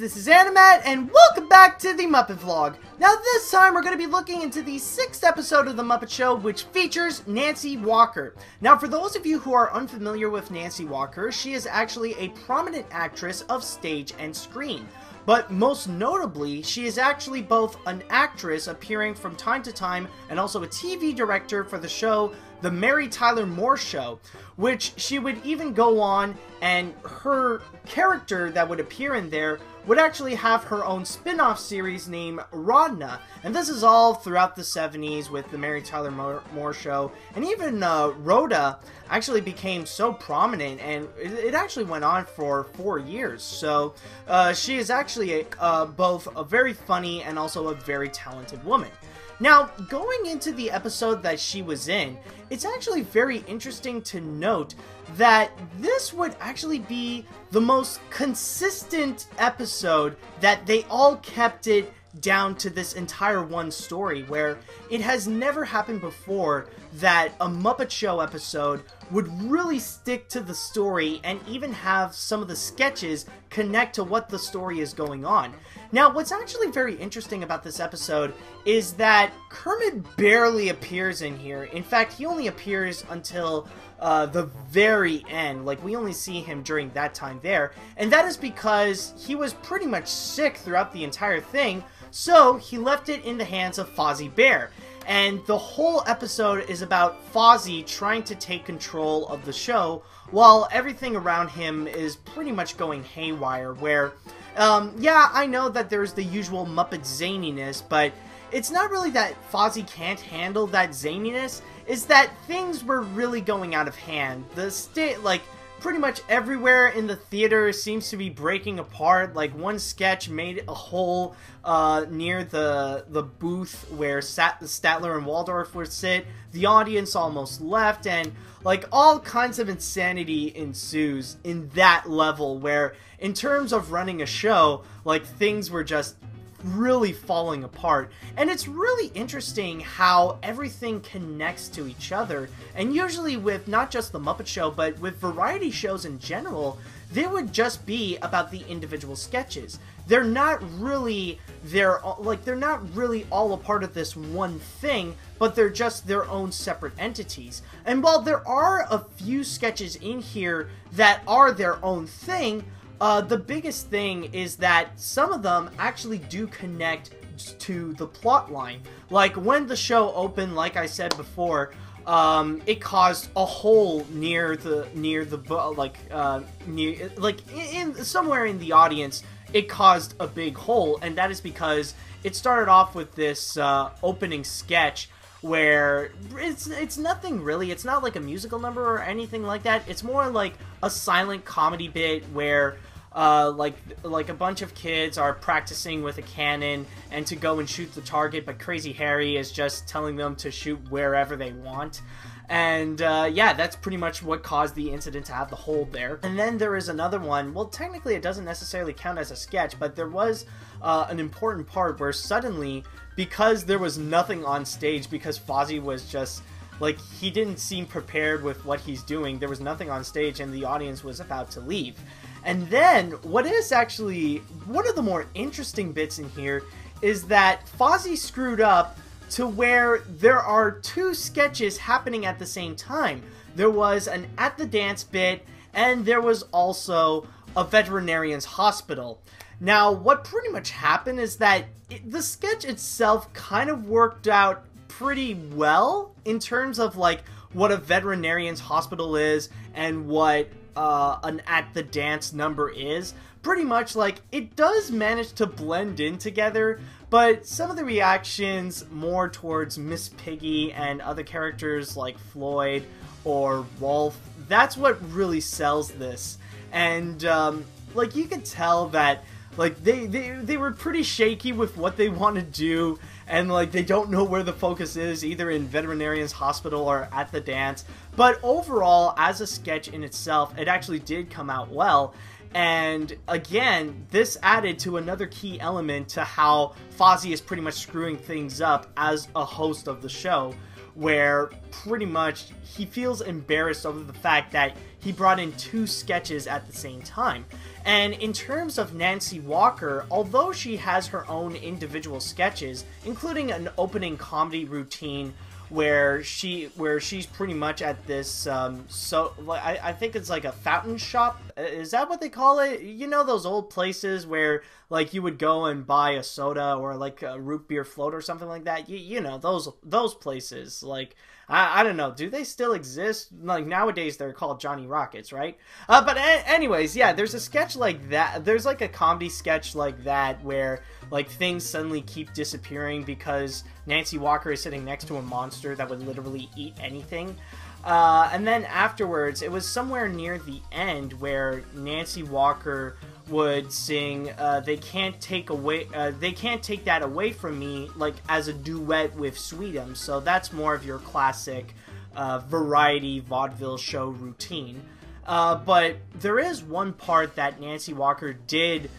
this is Animat, and welcome back to the Muppet Vlog. Now this time we're going to be looking into the 6th episode of The Muppet Show, which features Nancy Walker. Now for those of you who are unfamiliar with Nancy Walker, she is actually a prominent actress of stage and screen. But most notably, she is actually both an actress appearing from time to time and also a TV director for the show The Mary Tyler Moore Show, which she would even go on, and her character that would appear in there would actually have her own spin-off series named Rodna. And this is all throughout the 70s with the Mary Tyler Moore Show. And even Rhoda actually became so prominent, and it actually went on for 4 years. So she is actually both a very funny and also a very talented woman. Now, going into the episode that she was in, it's actually very interesting to note that this would actually be the most consistent episode that they all kept it down to this entire one story, where it has never happened before that a Muppet Show episode would really stick to the story and even have some of the sketches connect to what the story is going on. Now, what's actually very interesting about this episode is that Kermit barely appears in here. In fact, he only appears until the very end. Like, we only see him during that time there. And that is because he was pretty much sick throughout the entire thing, so he left it in the hands of Fozzie Bear. And the whole episode is about Fozzie trying to take control of the show, while everything around him is pretty much going haywire, where, yeah, I know that there's the usual Muppet zaniness, but it's not really that Fozzie can't handle that zaniness, it's that things were really going out of hand. The state, like, pretty much everywhere in the theater seems to be breaking apart. Like, one sketch made a hole near the booth where Statler and Waldorf would sit. The audience almost left, and like all kinds of insanity ensues in that level, where in terms of running a show, like, things were just really falling apart. And it's really interesting how everything connects to each other, and usually with not just the Muppet Show but with variety shows in general, they would just be about the individual sketches. They're not really they're not really all a part of this one thing, but they're just their own separate entities. And while there are a few sketches in here that are their own thing, the biggest thing is that some of them actually do connect to the plot line. Like, when the show opened, like I said before, it caused a hole somewhere in the audience. It caused a big hole, and that is because it started off with this opening sketch where it's nothing really. It's not like a musical number or anything like that. It's more like a silent comedy bit where like a bunch of kids are practicing with a cannon and to go and shoot the target, but Crazy Harry is just telling them to shoot wherever they want. And yeah, that's pretty much what caused the incident to have the hole there. And then there is another one. Well, technically it doesn't necessarily count as a sketch, but there was an important part where suddenly, because there was nothing on stage, because Fozzie was just, like, he didn't seem prepared with what he's doing, there was nothing on stage and the audience was about to leave. And then, what is actually one of the more interesting bits in here is that Fozzie screwed up to where there are two sketches happening at the same time. There was an At the Dance bit, and there was also a Veterinarian's Hospital. Now, what pretty much happened is that the sketch itself kind of worked out pretty well in terms of, like, what a veterinarian's hospital is and what an At the Dance number is. Pretty much, like, it does manage to blend in together, but some of the reactions more towards Miss Piggy and other characters like Floyd or Rolf, that's what really sells this. And, like, you could tell that, like, they were pretty shaky with what they want to do, and, like, they don't know where the focus is, either in Veterinarian's Hospital or At the Dance. But overall, as a sketch in itself, it actually did come out well. And again, this added to another key element to how Fozzie is pretty much screwing things up as a host of the show, where pretty much he feels embarrassed over the fact that he brought in two sketches at the same time. And in terms of Nancy Walker, although she has her own individual sketches, including an opening comedy routine where she's pretty much at this I think it's like a fountain shop. Is that what they call it? You know, those old places where like you would go and buy a soda or like a root beer float or something like that. You know those places. Like I don't know. Do they still exist? Like nowadays they're called Johnny Rockets, right? But anyways, yeah. There's a sketch like that. There's like a comedy sketch like that where like things suddenly keep disappearing because Nancy Walker is sitting next to a monster that would literally eat anything. And then afterwards, it was somewhere near the end where Nancy Walker would sing, "They Can't Take That Away From Me," like as a duet with Sweetums. So that's more of your classic variety vaudeville show routine. But there is one part that Nancy Walker did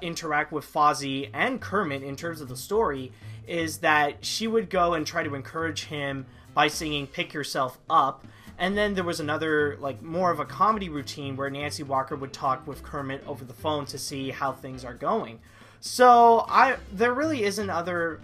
interact with Fozzie and Kermit in terms of the story, is that she would go and try to encourage him by singing "Pick Yourself Up," and then there was another, like, more of a comedy routine where Nancy Walker would talk with Kermit over the phone to see how things are going. So, there really isn't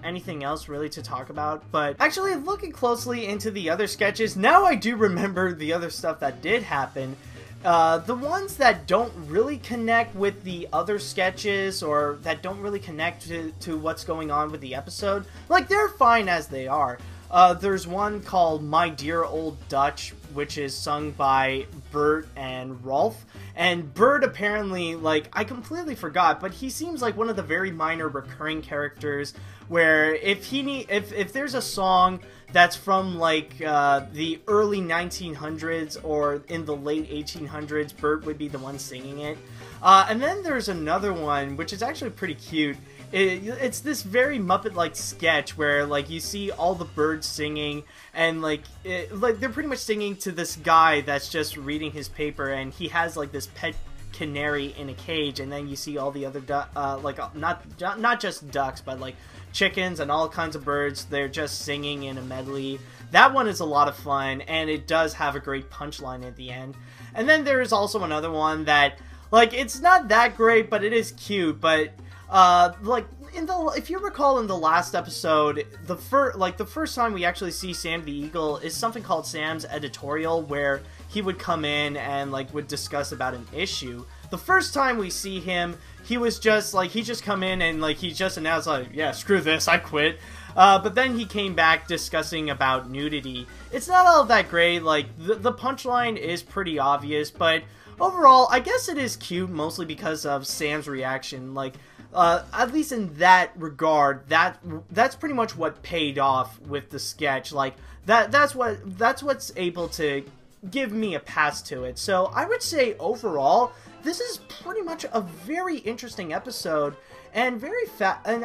anything else really to talk about, but actually looking closely into the other sketches, now I do remember the other stuff that did happen. The ones that don't really connect with the other sketches or that don't really connect to what's going on with the episode, like, they're fine as they are. There's one called "My Dear Old Dutch," which is sung by Bert and Rolf. And Bert apparently, like, I completely forgot, but he seems like one of the very minor recurring characters where if there's a song that's from, like, the early 1900s or in the late 1800s, Bert would be the one singing it. And then there's another one, which is actually pretty cute. It's this very Muppet-like sketch where, like, you see all the birds singing, and, like, they're pretty much singing to this guy that's just reading his paper, and he has, like, this pet canary in a cage, and then you see all the other not just ducks, but, like, chickens and all kinds of birds. They're just singing in a medley. That one is a lot of fun, and it does have a great punchline at the end. And then there is also another one that, like, it's not that great, but it is cute, but... like, if you recall in the last episode, the first time we actually see Sam the Eagle is something called Sam's Editorial, where he would come in and, like, would discuss about an issue. The first time we see him, he was just, like, he just come in and, like, he just announced, like, yeah, screw this, I quit. But then he came back discussing about nudity. It's not all that great, like, the punchline is pretty obvious, but overall, I guess it is cute, mostly because of Sam's reaction, like... at least in that regard, that's pretty much what paid off with the sketch. Like that's what's able to give me a pass to it. So I would say overall, this is pretty much a very interesting episode and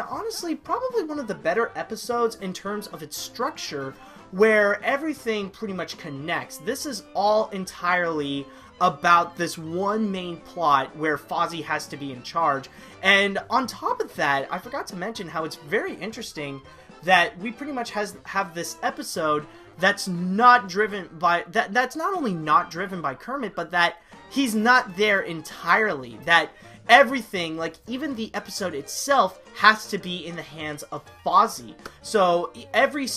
honestly probably one of the better episodes in terms of its structure, where everything pretty much connects. This is all entirely about this one main plot where Fozzie has to be in charge. And on top of that, I forgot to mention how it's very interesting that we pretty much have this episode that's not driven by... That's not only not driven by Kermit, but that he's not there entirely. That everything, like even the episode itself, has to be in the hands of Fozzie. So every...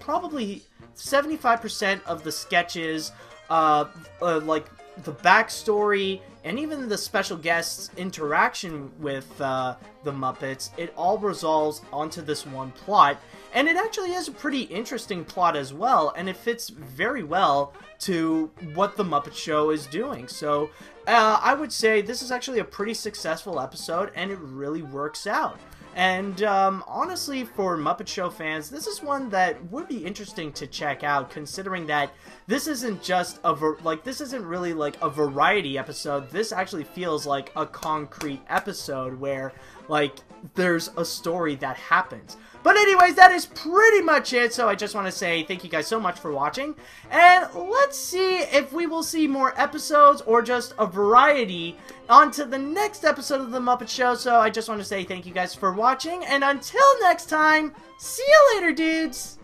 probably 75% of the sketches... like the backstory and even the special guests' interaction with the Muppets, it all resolves onto this one plot, and it actually is a pretty interesting plot as well, and it fits very well to what the Muppet Show is doing. So I would say this is actually a pretty successful episode, and it really works out. And honestly, for Muppet Show fans, this is one that would be interesting to check out, considering that this isn't just this isn't really like a variety episode. This actually feels like a concrete episode where like there's a story that happens. But anyways, that is pretty much it. So I just want to say thank you guys so much for watching, and let's see if we will see more episodes or just a variety on to the next episode of The Muppet Show. So I just want to say thank you guys for watching, and until next time, see you later, dudes!